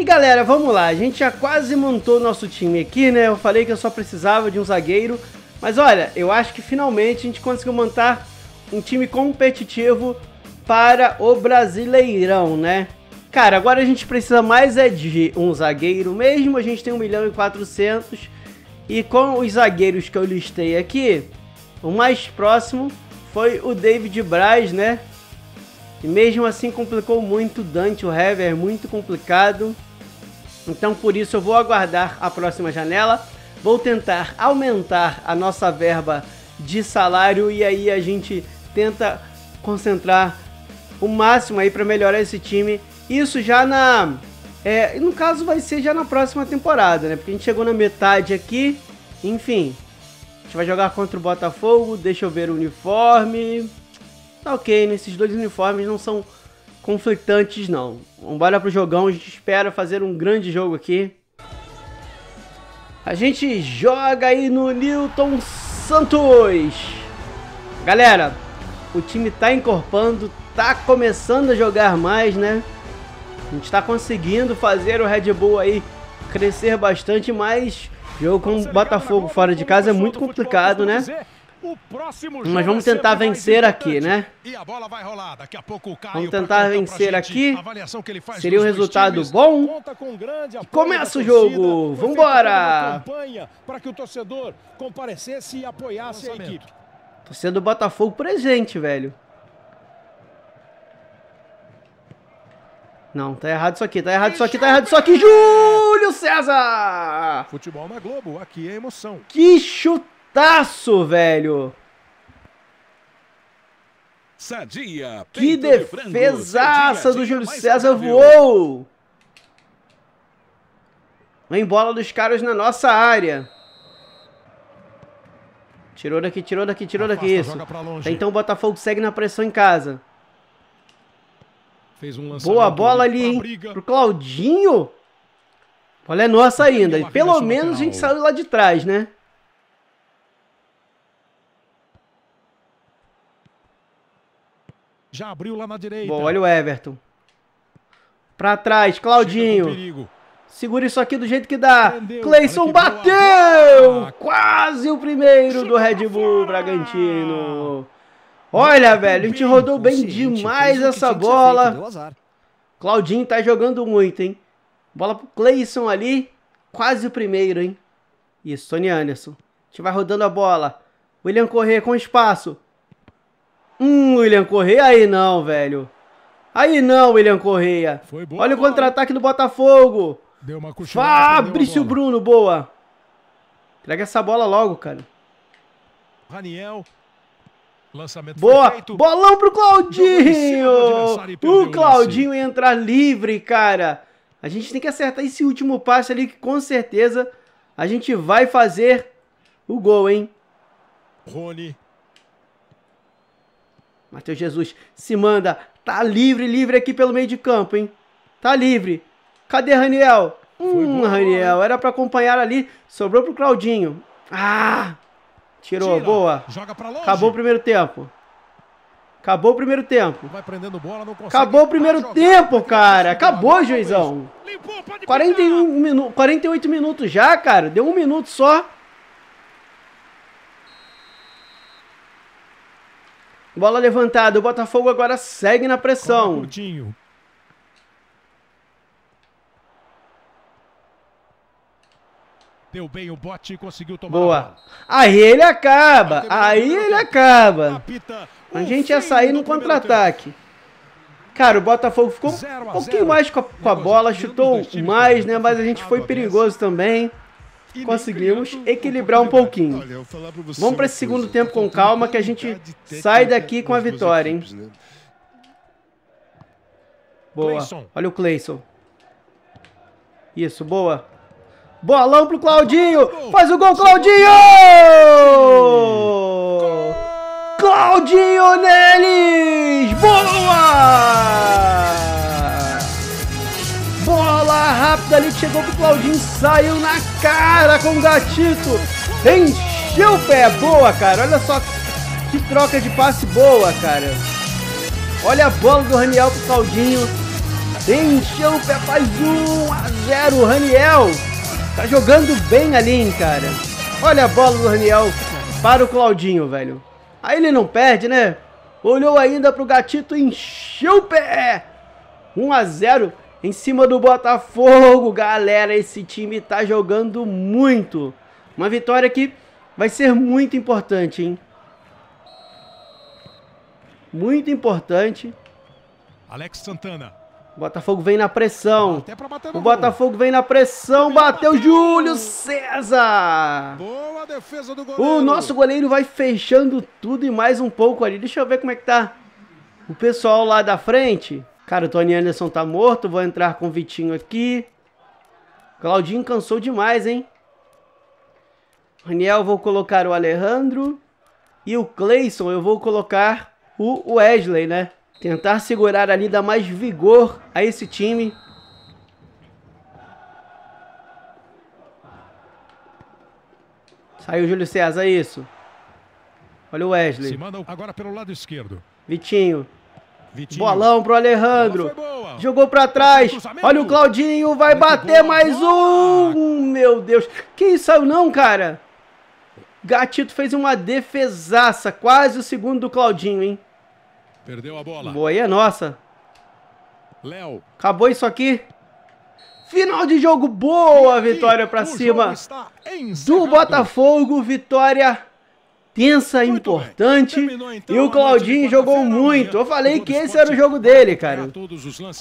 E galera, vamos lá, a gente já quase montou nosso time aqui, né? Eu falei que eu só precisava de um zagueiro, mas olha, eu acho que finalmente a gente conseguiu montar um time competitivo para o Brasileirão, né? Cara, agora a gente precisa mais é de um zagueiro mesmo, a gente tem 1.400.000 e com os zagueiros que eu listei aqui, o mais próximo foi o David Braz, né? E mesmo assim complicou muito o Dante, o Hever, muito complicado. Então por isso eu vou aguardar a próxima janela, vou tentar aumentar a nossa verba de salário e aí a gente tenta concentrar o máximo aí para melhorar esse time. Isso já no caso vai ser já na próxima temporada, né? Porque a gente chegou na metade aqui, enfim. A gente vai jogar contra o Botafogo, deixa eu ver o uniforme. Tá ok, né? Esses dois uniformes não são conflitantes não. Vambora pro jogão, a gente espera fazer um grande jogo aqui. A gente joga aí no Newton Santos. Galera, o time tá encorpando, tá começando a jogar mais, né? A gente tá conseguindo fazer o Red Bull aí crescer bastante, mas jogo com o Botafogo fora de casa é muito complicado, né? Mas vamos tentar vencer aqui, né? Vamos tentar vencer aqui. Seria um resultado bom. E começa o jogo. Vambora! Torcida do Botafogo presente, velho. Não, tá errado isso aqui, tá errado isso aqui, tá errado isso aqui. Júlio César! Futebol na Globo, aqui é emoção. Que chute! Taço, velho! Sadia, que defesaça do Júlio César, voou! Vem bola dos caras na nossa área. Tirou daqui, tirou daqui, tirou daqui. Isso. Então o Botafogo segue na pressão em casa. Fez um boa bola ali, hein? Pro Claudinho. Olha, é nossa ainda. Pelo menos a gente saiu lá de trás, né? Já abriu lá na direita. Bom, olha o Everton. Pra trás, Claudinho. Segura isso aqui do jeito que dá. Cleyson bateu! Quase o primeiro do Red Bull Bragantino. Olha, velho, a gente rodou bem demais essa bola. Claudinho tá jogando muito, hein? Bola pro Cleyson ali. Quase o primeiro, hein? Isso, Tony Anderson. A gente vai rodando a bola. William Correia com espaço. William Correia, aí não, velho. Aí não, William Correia. Olha o contra-ataque do Botafogo. Deu uma Fabrício Bruno, boa. Entrega essa bola logo, cara. Raniel. Lançamento boa. Feito. Bolão pro Claudinho. O Claudinho ia entrar livre, cara. A gente tem que acertar esse último passe ali que com certeza a gente vai fazer o gol, hein? Rony. Matheus Jesus se manda. Tá livre, livre aqui pelo meio de campo, hein? Tá livre. Cadê Raniel? Raniel. Era pra acompanhar ali. Sobrou pro Claudinho. Ah! Tirou. Tira. Boa. Joga pra longe. Acabou o primeiro tempo. Acabou o primeiro tempo. Vai prendendo bola, não consegue. Acabou o primeiro tempo, cara. Acabou, juizão. 48 minutos já, cara. Deu um minuto só. Bola levantada, o Botafogo agora segue na pressão. Deu bem o bote e conseguiu tomar. Boa. Aí ele acaba, aí ele acaba. A gente ia sair no contra-ataque. Cara, o Botafogo ficou um pouquinho mais com a bola, chutou mais, né? Mas a gente foi perigoso também. Conseguimos equilibrar um pouquinho. Vamos para esse segundo tempo com calma que a gente sai daqui com a vitória, hein? Boa. Olha o Cleyson. Isso, boa. Bolão pro Claudinho. Faz o gol, Claudinho! Claudinho neles! Boa! Bola rápida ali que chegou pro Claudinho, saiu na cara com o Gatito, encheu o pé, boa, cara, olha só que troca de passe boa, cara. Olha a bola do Raniel pro Claudinho, encheu o pé, faz 1 a 0, o Raniel tá jogando bem ali, hein, cara. Olha a bola do Raniel para o Claudinho, velho. Aí ele não perde, né? Olhou ainda pro Gatito, encheu o pé. 1 a 0 em cima do Botafogo, galera. Esse time tá jogando muito. Uma vitória que vai ser muito importante, hein? Muito importante. Alex Santana. O Botafogo vem na pressão. O Botafogo vem na pressão. Bateu Júlio César. Boa defesa do goleiro. O nosso goleiro vai fechando tudo e mais um pouco ali. Deixa eu ver como é que tá o pessoal lá da frente. Cara, o Tony Anderson tá morto. Vou entrar com o Vitinho aqui. Claudinho cansou demais, hein? Raniel, vou colocar o Alejandro. E o Cleyson, eu vou colocar o Wesley, né? Tentar segurar ali, dar mais vigor a esse time. Saiu o Júlio César, é isso. Olha o Wesley. Se manda agora pelo lado esquerdo. Vitinho. Vitinho. Bolão pro Alejandro. Jogou pra trás. Olha o Claudinho, vai bater mais um. Meu Deus. Quem saiu não, cara? Gatito fez uma defesaça. Quase o segundo do Claudinho, hein? Perdeu a bola. Boa, aí é nossa. Léo. Acabou isso aqui. Final de jogo, boa vitória pra cima do Botafogo. Vitória tensa, importante. E o Claudinho jogou muito. Eu falei que esse era o jogo dele, cara.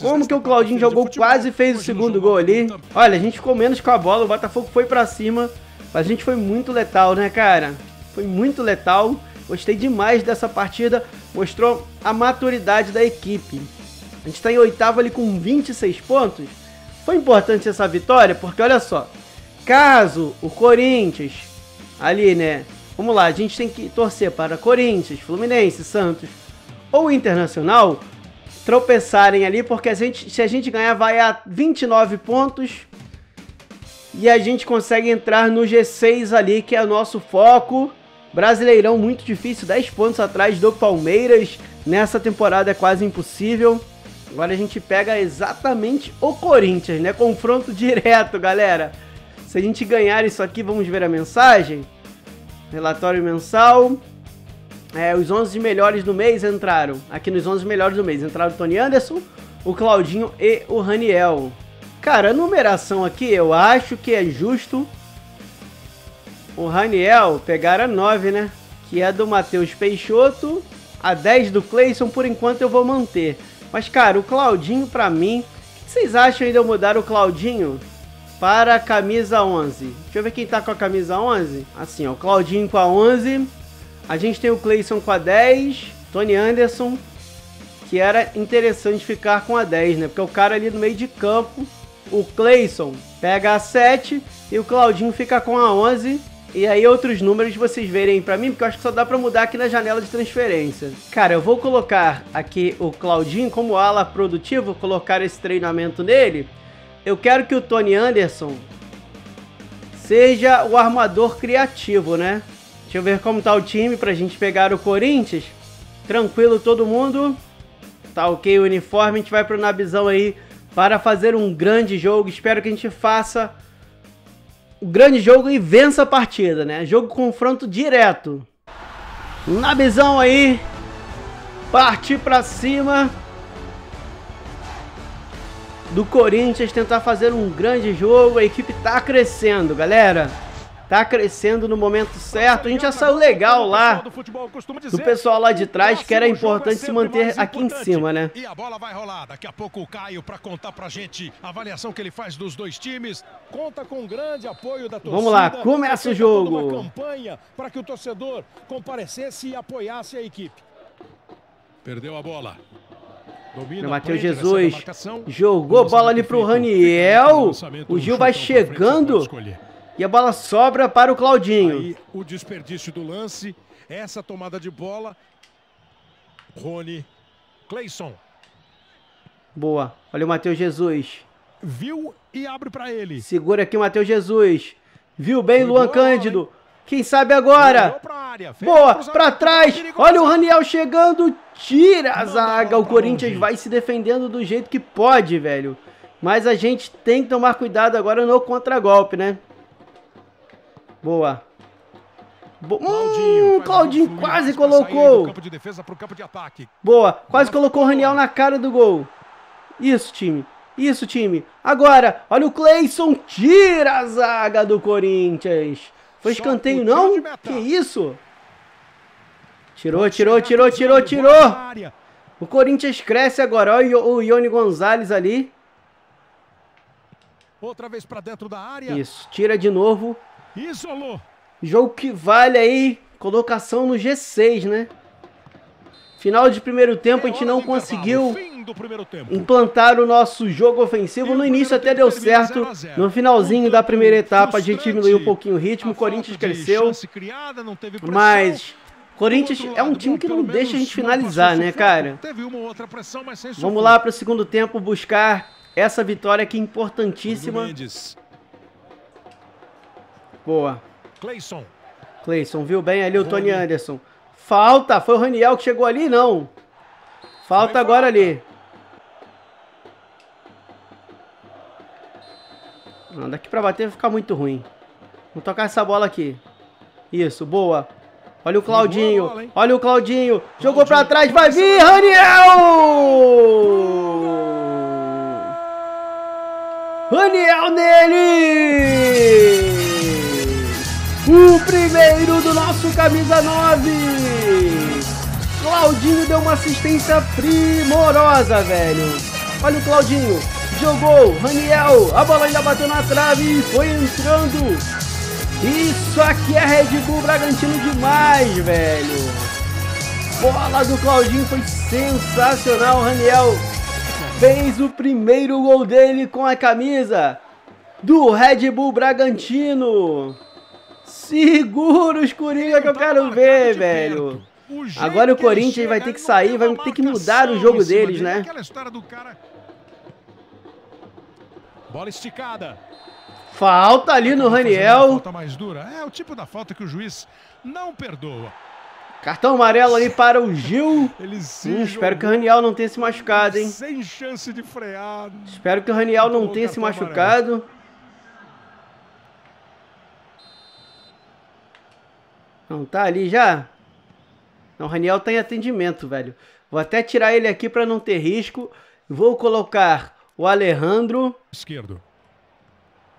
Como que o Claudinho jogou, quase fez o segundo gol ali. Olha, a gente ficou menos com a bola. O Botafogo foi pra cima. Mas a gente foi muito letal, né, cara? Foi muito letal. Gostei demais dessa partida, mostrou a maturidade da equipe. A gente está em oitavo ali com 26 pontos. Foi importante essa vitória, porque olha só, caso o Corinthians, ali né, vamos lá, a gente tem que torcer para Corinthians, Fluminense, Santos ou Internacional tropeçarem ali, porque se a gente ganhar vai a 29 pontos e a gente consegue entrar no G6 ali, que é o nosso foco. Brasileirão muito difícil, 10 pontos atrás do Palmeiras, nessa temporada é quase impossível. Agora a gente pega exatamente o Corinthians, né? Confronto direto, galera. Se a gente ganhar isso aqui, vamos ver a mensagem. Relatório mensal. Os 11 melhores do mês entraram. Aqui nos 11 melhores do mês entraram o Tony Anderson, o Claudinho e o Raniel. Cara, a numeração aqui eu acho que é justo. O Raniel pegar a 9, né? Que é do Matheus Peixoto. A 10 do Cleyson, por enquanto, eu vou manter. Mas, cara, o Claudinho, pra mim... O que vocês acham de eu mudar o Claudinho para a camisa 11? Deixa eu ver quem tá com a camisa 11. Assim, ó. O Claudinho com a 11. A gente tem o Cleyson com a 10. Tony Anderson. Que era interessante ficar com a 10, né? Porque o cara ali no meio de campo... O Cleyson pega a 7. E o Claudinho fica com a 11... E aí outros números vocês verem pra mim, porque eu acho que só dá pra mudar aqui na janela de transferência. Cara, eu vou colocar aqui o Claudinho como ala produtivo, colocar esse treinamento nele. Eu quero que o Tony Anderson seja o armador criativo, né? Deixa eu ver como tá o time pra gente pegar o Corinthians. Tranquilo todo mundo. Tá ok o uniforme, a gente vai pro Nabizão aí para fazer um grande jogo. Espero que a gente faça... o grande jogo e vença a partida, né? Jogo confronto direto. Nabizão aí. Partir pra cima do Corinthians, tentar fazer um grande jogo. A equipe tá crescendo, galera. Tá crescendo no momento certo. A gente já saiu legal lá do pessoal lá de trás, que era importante se manter aqui em cima, né? E a bola vai rolar. Daqui a pouco o Caio para contar pra gente a avaliação que ele faz dos dois times. Conta com grande apoio da torcida. Vamos lá, começa o jogo. Uma campanha para que o torcedor comparecesse e apoiasse a equipe. Perdeu a bola. Domina, Matheus Jesus jogou bola ali pro Raniel. O Gil vai chegando. E a bola sobra para o Claudinho. Aí, o desperdício do lance, essa tomada de bola. Rony, Cleyson. Boa. Olha o Matheus Jesus. Viu e abre para ele. Segura aqui o Matheus Jesus. Viu bem o Luan Cândido. Hein? Quem sabe agora. Área, boa, para trás. Olha o Raniel chegando. Tira a zaga. O Corinthians vai se defendendo do jeito que pode, velho. Mas a gente tem que tomar cuidado agora no contragolpe, né? Boa. Claudinho, Claudinho quase colocou. Campo de defesa pro campo de ataque. Boa. Quase colocou o Raniel na cara do gol. Isso, time. Isso, time. Agora, olha o Cleyson. Tira a zaga do Corinthians. Foi escanteio, não? Que isso? Tirou, tirou, tirou, tirou, tirou. O Corinthians cresce agora. Olha o Yony González ali. Outra vez pra dentro da área. Isso, tira de novo. Isolou. Jogo que vale aí, colocação no G6, né? Final de primeiro tempo, a gente não conseguiu implantar o nosso jogo ofensivo. No início até deu certo. No finalzinho da primeira etapa, a gente diminuiu um pouquinho o ritmo. O Corinthians cresceu. Mas o Corinthians é um time que não deixa a gente finalizar, né, cara? Vamos lá para o segundo tempo buscar essa vitória que é importantíssima. Boa. Cleyson. Cleyson viu bem ali o Tony Anderson. Falta. Foi o Raniel que chegou ali? Não. Falta agora ali. Não, daqui pra bater vai ficar muito ruim. Vou tocar essa bola aqui. Isso, boa. Olha o Claudinho. Olha o Claudinho. Jogou pra trás. Vai vir, Raniel! Raniel nele! O primeiro do nosso camisa 9. Claudinho deu uma assistência primorosa, velho. Olha o Claudinho. Jogou. Raniel. A bola ainda bateu na trave e foi entrando. Isso aqui é Red Bull Bragantino demais, velho. Bola do Claudinho foi sensacional. Raniel fez o primeiro gol dele com a camisa do Red Bull Bragantino. Segura os Coringa que eu quero ver, velho. Agora o Corinthians vai ter que sair, vai ter que mudar o jogo deles, né? Bola esticada. Falta ali no Raniel. Falta mais dura. É o tipo da falta que o juiz não perdoa. Cartão amarelo ali para o Gil. Espero que o Raniel não tenha se machucado, hein? Sem chance de frear. Espero que o Raniel não tenha se machucado. Não, tá ali já? Não, o Raniel tá em atendimento, velho. Vou até tirar ele aqui pra não ter risco. Vou colocar o Alejandro. Esquerdo.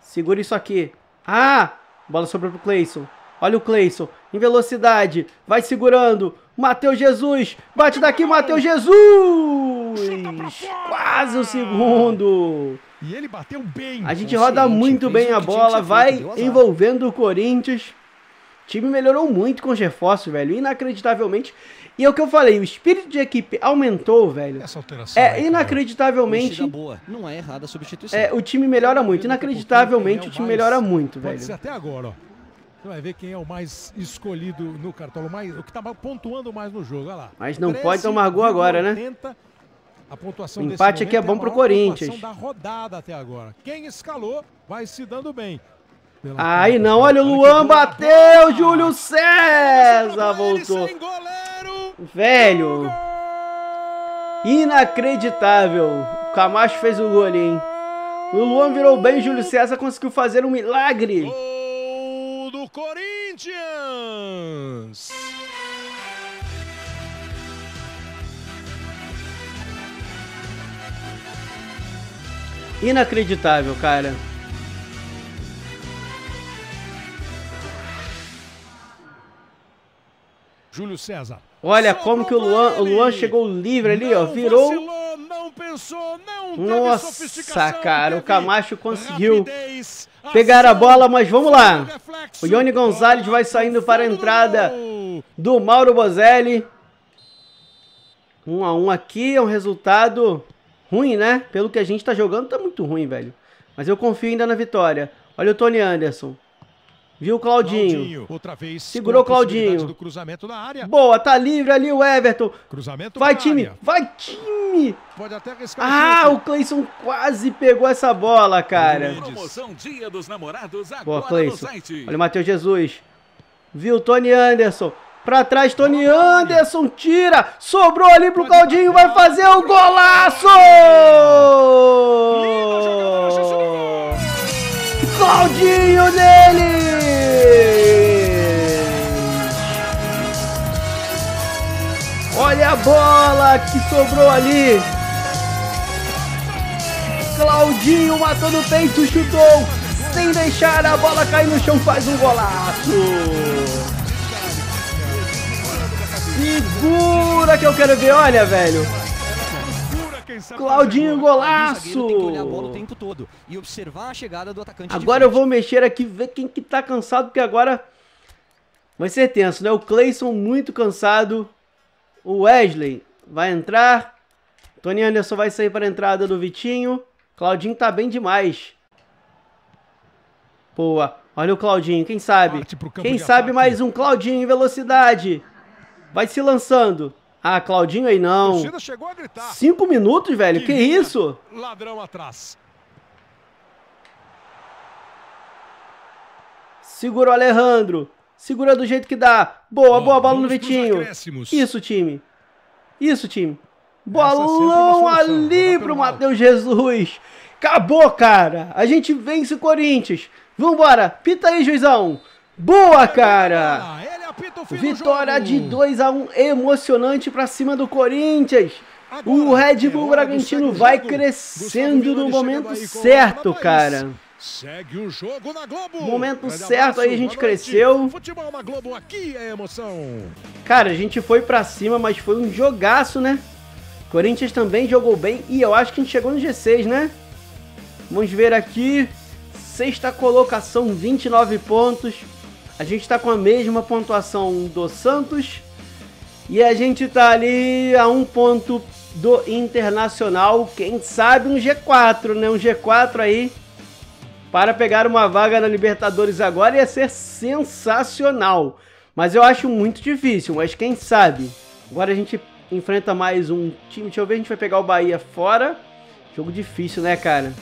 Segura isso aqui. Ah! Bola sobrou pro Cleyson. Olha o Cleyson. Em velocidade. Vai segurando. Matheus Jesus. Bate daqui, Matheus Jesus! Quase o segundo. E ele bateu bem. A gente roda muito bem a bola. Vai envolvendo o Corinthians. O time melhorou muito com os reforços, velho, inacreditavelmente. E é o que eu falei, o espírito de equipe aumentou, velho. Essa alteração é inacreditavelmente. Boa. Não é errada a substituição. É, o time melhora muito, inacreditavelmente o time melhora muito, velho. Pode ser até agora, ó. Você vai ver quem é o mais escolhido no cartola, o que tá pontuando mais no jogo, olha lá. Mas não pode tomar gol agora, né? A pontuação desse empate aqui é bom pro Corinthians. Da rodada até agora. Quem escalou vai se dando bem. Aí não, olha o Luan, bateu, Júlio César, voltou. Velho, inacreditável. O Camacho fez o gol ali, hein. O Luan virou bem, Júlio César conseguiu fazer um milagre. Gol do Corinthians. Inacreditável, cara. Júlio César. Olha como que o Luan chegou livre ali, ó. Virou. Vacilou, não pensou, não teve. Nossa, cara. O Camacho conseguiu pegar a bola, mas vamos lá. O Yony González vai saindo para a entrada do Mauro Bozelli. 1 a 1 aqui. É um resultado ruim, né? Pelo que a gente tá jogando, tá muito ruim, velho. Mas eu confio ainda na vitória. Olha o Tony Anderson. Viu o Claudinho. Outra vez, segurou o Claudinho. Do cruzamento da área. Boa, tá livre ali o Everton. Cruzamento vai, time. Área. Vai, time. Pode até arriscar. Ah, o Cleyson quase pegou essa bola, cara. Promoção Dia dos Namorados agora. Boa, Cleyson. No site. Olha o Matheus Jesus. Viu o Tony Anderson. Pra trás, Tony Anderson tira. Sobrou ali pro Claudinho. Vai fazer o golaço! Claudinho dele! Olha a bola que sobrou ali. Claudinho matou no peito, chutou. Sem deixar a bola cair no chão, faz um golaço. Segura que eu quero ver, olha, velho. Claudinho, golaço! Agora eu vou mexer aqui, ver quem que tá cansado, porque agora vai ser tenso, né? O Cleyson muito cansado. O Wesley vai entrar. Tony Anderson vai sair para a entrada do Vitinho. Claudinho tá bem demais. Boa. Olha o Claudinho, quem sabe? Quem sabe mais um Claudinho em velocidade. Vai se lançando. Ah, Claudinho aí não. 5 minutos, velho, que isso? Ladrão atrás. Segura o Alejandro. Segura do jeito que dá. Boa, boa bola no Vitinho. Isso, time. Isso, time. Bolão ali pro Matheus Jesus. Acabou, cara. A gente vence o Corinthians. Vambora. Pita aí, juizão. Boa, cara. Vitória de 2 a 1. Emocionante pra cima do Corinthians. O Red Bull Bragantino vai crescendo no momento certo, cara. Segue o jogo na Globo. Momento certo, aí a gente cresceu. Futebol na Globo, aqui é emoção. Cara, a gente foi pra cima, mas foi um jogaço, né? Corinthians também jogou bem e eu acho que a gente chegou no G6, né? Vamos ver aqui. Sexta colocação, 29 pontos. A gente tá com a mesma pontuação do Santos. E a gente tá ali a um ponto do Internacional. Quem sabe um G4, né? Um G4 aí. Para pegar uma vaga na Libertadores agora ia ser sensacional. Mas eu acho muito difícil, mas quem sabe. Agora a gente enfrenta mais um time. Deixa eu ver, a gente vai pegar o Bahia fora. Jogo difícil, né, cara?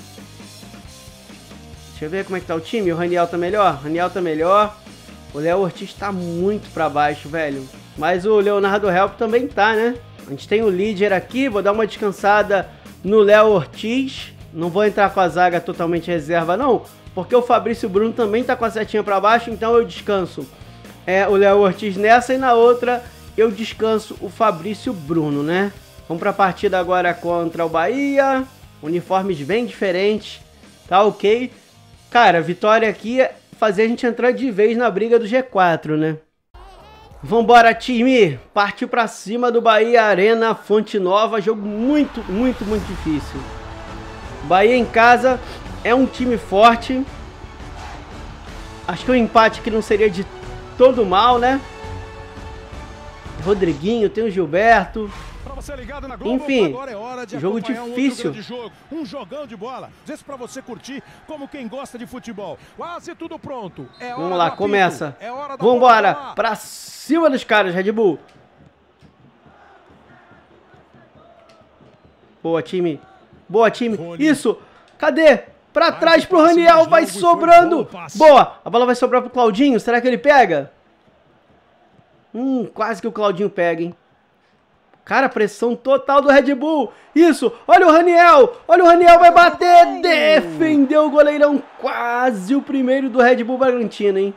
Deixa eu ver como é que tá o time. O Raniel tá melhor? O Raniel tá melhor. O Léo Ortiz tá muito pra baixo, velho. Mas o Leonardo Help também tá, né? A gente tem o líder aqui. Vou dar uma descansada no Léo Ortiz. Não vou entrar com a zaga totalmente reserva, não, porque o Fabrício Bruno também tá com a setinha para baixo, então eu descanso o Léo Ortiz nessa e na outra eu descanso o Fabrício Bruno, né? Vamos para a partida agora contra o Bahia, uniformes bem diferentes, tá ok? Cara, a vitória aqui é fazer a gente entrar de vez na briga do G4, né? Vambora, time! Partiu para cima do Bahia, Arena Fonte Nova, jogo muito difícil. Bahia em casa é um time forte. Acho que o empate aqui não seria de todo mal, né? Rodriguinho, tem o Gilberto. Enfim, jogo difícil. Um jogão de bola. Deixa pra você curtir como quem gosta de futebol. Quase tudo pronto. Vamos lá, começa. Vambora, pra cima dos caras, Red Bull. Boa, time. Boa, time. Isso. Cadê? Pra trás pro Raniel. Vai sobrando. Boa. A bola vai sobrar pro Claudinho. Será que ele pega? Quase que o Claudinho pega, hein? Cara, pressão total do Red Bull. Isso. Olha o Raniel. Olha o Raniel. Vai bater. Defendeu o goleirão. Quase o primeiro do Red Bull Bragantino, hein?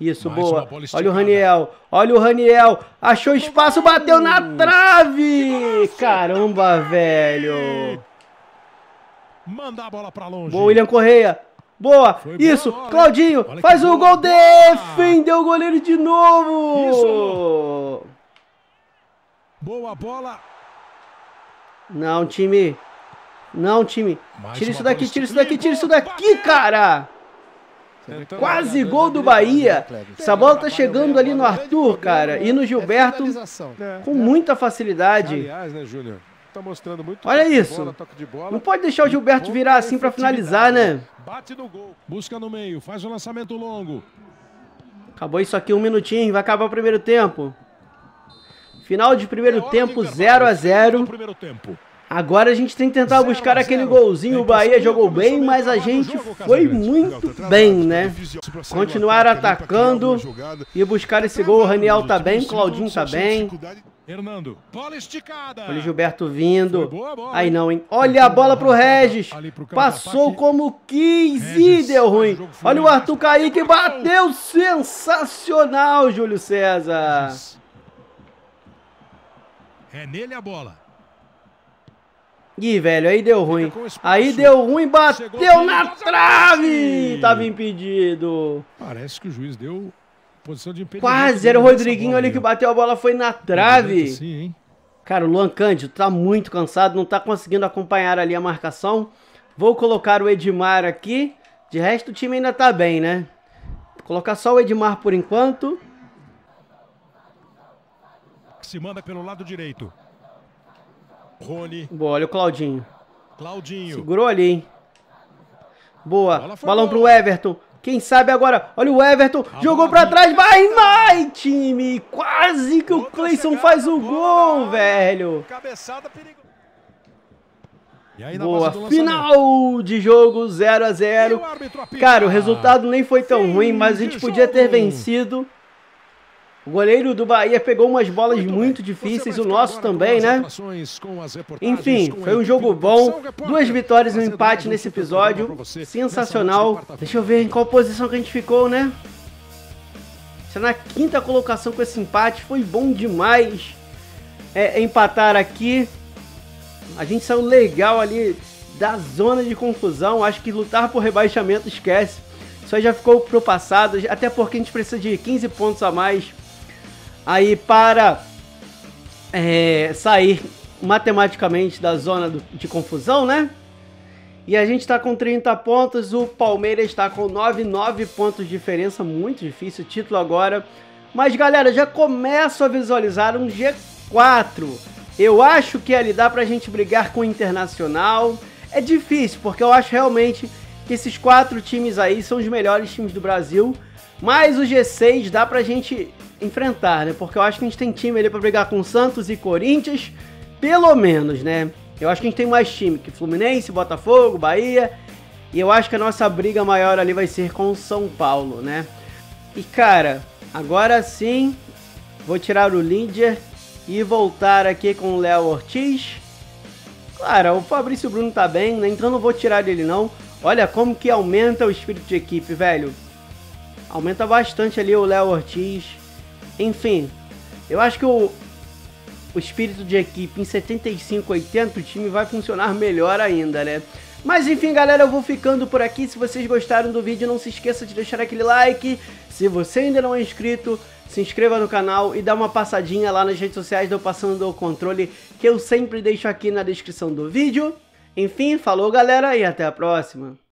Isso, boa. Olha o Raniel. Olha o Raniel. Achou espaço, bateu na trave. Caramba, velho. Manda a bola pra longe. Boa, William Correia. Boa. Isso, Claudinho. Faz o gol. Defendeu o goleiro de novo. Boa bola. Não, time. Não, time. Tira isso daqui, tira isso daqui, tira isso daqui, cara. Quase gol do Bahia. Essa bola tá chegando ali no Arthur, cara, e no Gilberto com muita facilidade. Olha isso. Não pode deixar o Gilberto virar assim pra finalizar, né? Busca no meio, faz o lançamento longo. Acabou isso aqui, um minutinho, vai acabar o primeiro tempo. Final de primeiro tempo, 0 a 0. Agora a gente tem que tentar buscar aquele golzinho. O Bahia jogou bem, mas a gente foi muito bem, né? Continuar atacando e buscar esse gol. O Raniel tá bem, Claudinho tá bem. Olha o Gilberto vindo. Aí não, hein? Olha a bola pro Regis. Passou como quis e deu ruim. Olha o Arthur cair que bateu. Sensacional, Júlio César. É nele a bola. Ih, velho, aí deu ruim. Aí deu ruim, bateu na trave. Tava impedido. Parece que o juiz deu posição de impedimento. Quase, era o Rodriguinho ali que bateu a bola, foi na trave. Sim, hein? Cara, o Luan Cândido tá muito cansado, não tá conseguindo acompanhar ali a marcação. Vou colocar o Edmar aqui. De resto, o time ainda tá bem, né? Vou colocar só o Edmar por enquanto. Se manda pelo lado direito. Rony. Boa, olha o Claudinho. Segurou ali, hein? Boa. Balão pro Everton. Quem sabe agora? Olha o Everton. Jogou pra trás. Vai, vai, time. Quase que o Cleyson faz o gol, velho. Cabeçada perigosa. Boa, final de jogo, 0 a 0. Cara, o resultado nem foi tão ruim, mas a gente podia ter vencido. O goleiro do Bahia pegou umas bolas muito difíceis, o nosso também, né? Enfim, foi um jogo bom, 2 vitórias e um empate nesse episódio, sensacional. Deixa eu ver em qual posição que a gente ficou, né? Na 5ª colocação com esse empate, foi bom demais empatar aqui. A gente saiu legal ali da zona de confusão, acho que lutar por rebaixamento esquece. Isso aí já ficou pro passado, até porque a gente precisa de 15 pontos a mais. Aí para sair matematicamente da zona de confusão, né? E a gente tá com 30 pontos, o Palmeiras está com 9 pontos de diferença, muito difícil o título agora. Mas galera, já começo a visualizar um G4. Eu acho que ali dá pra gente brigar com o Internacional. É difícil, porque eu acho realmente que esses 4 times aí são os melhores times do Brasil. Mas o G6 dá pra gente enfrentar, né? Porque eu acho que a gente tem time ali pra brigar com Santos e Corinthians, pelo menos, né? Eu acho que a gente tem mais time que Fluminense, Botafogo, Bahia. E eu acho que a nossa briga maior ali vai ser com o São Paulo, né? E, cara, agora sim, vou tirar o Linder e voltar aqui com o Léo Ortiz. Claro, o Fabrício Bruno tá bem, né? Então não vou tirar ele, não. Olha como que aumenta o espírito de equipe, velho. Aumenta bastante ali o Léo Ortiz. Enfim, eu acho que o espírito de equipe em 75, 80, o time vai funcionar melhor ainda, né? Mas enfim, galera, eu vou ficando por aqui. Se vocês gostaram do vídeo, não se esqueça de deixar aquele like. Se você ainda não é inscrito, se inscreva no canal e dá uma passadinha lá nas redes sociais do Passando o Controle, que eu sempre deixo aqui na descrição do vídeo. Enfim, falou galera e até a próxima.